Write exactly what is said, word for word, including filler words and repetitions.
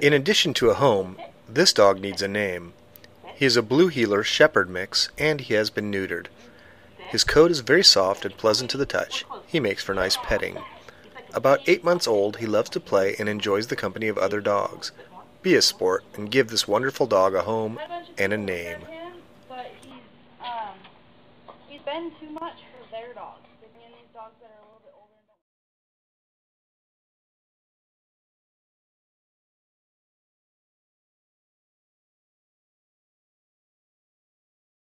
In addition to a home, this dog needs a name. He is a Blue Heeler Shepherd mix, and he has been neutered. His coat is very soft and pleasant to the touch. He makes for nice petting. About eight months old, he loves to play and enjoys the company of other dogs. Be a sport and give this wonderful dog a home and a name. But he's, um, he's been too much for their dogs. They're being these dogs that are a little bit older.